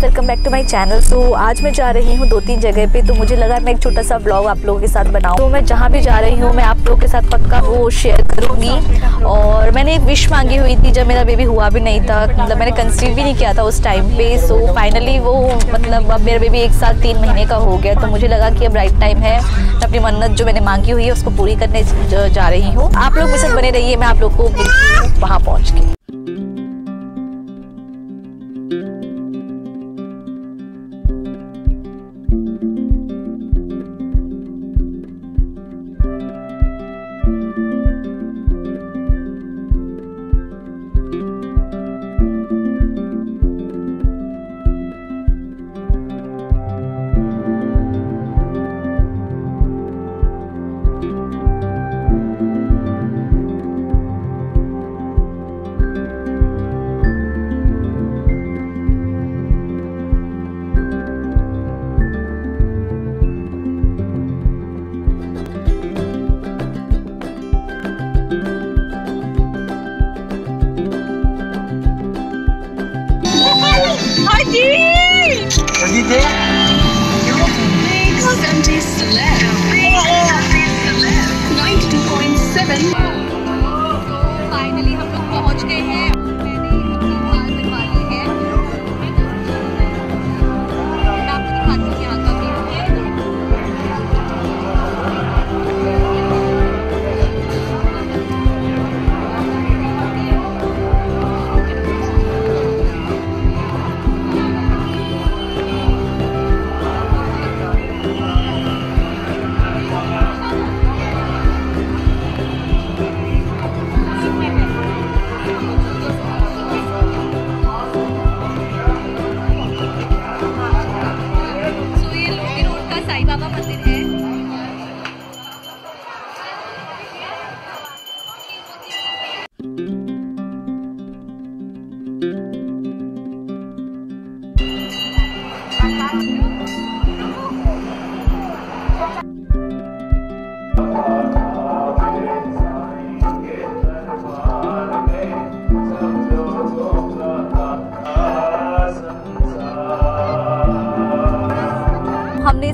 Guys welcome back to my channel. So आज मैं जा रही हूँ 2-3 जगह पे, तो मुझे लगा मैं एक छोटा सा व्लॉग आप लोगों के साथ बनाऊँ। तो मैं जहाँ भी जा रही हूँ मैं आप लोगों के साथ पक्का वो शेयर करूँगी। और मैंने एक विश मांगी हुई थी जब मेरा बेबी हुआ भी नहीं था, मतलब मैंने कंसीव भी नहीं किया था उस टाइम पे। सो फाइनली वो मतलब अब मेरा बेबी 1 साल 3 महीने का हो गया, तो मुझे लगा कि अब राइट टाइम है, मैं अपनी मन्नत जो मैंने मांगी हुई है उसको पूरी करने जा रही हूँ। आप लोग मेरे साथ बने रहिए, मैं आप लोग को वहाँ पहुँच के।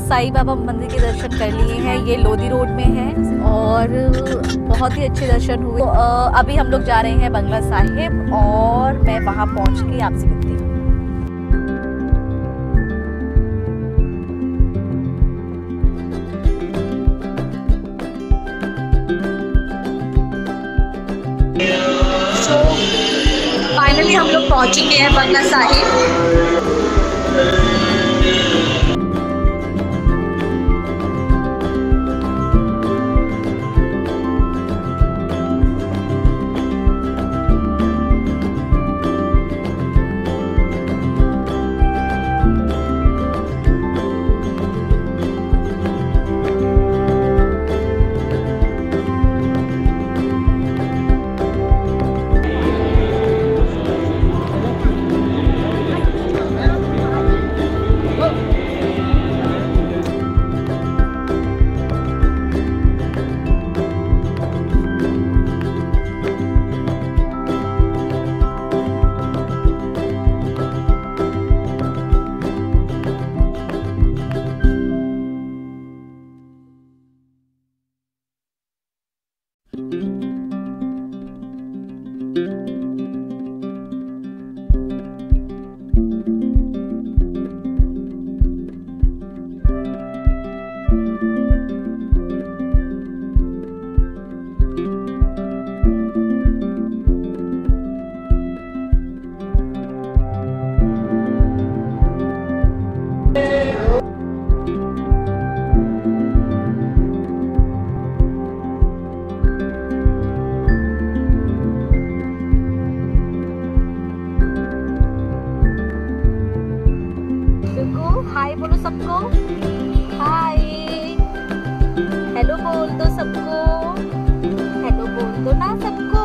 साई बाबा मंदिर के दर्शन कर लिए हैं, ये लोधी रोड में है और बहुत ही अच्छे दर्शन हुए। तो अभी हम लोग जा रहे हैं बंगला साहिब और मैं वहाँ पहुँच के आपसे मिलती हूँ। तो फाइनली हम लोग पहुँच गए हैं बंगला साहिब। हाय बोलो सबको, हाय हेलो बोल दो सबको, हेलो बोल दो ना सबको।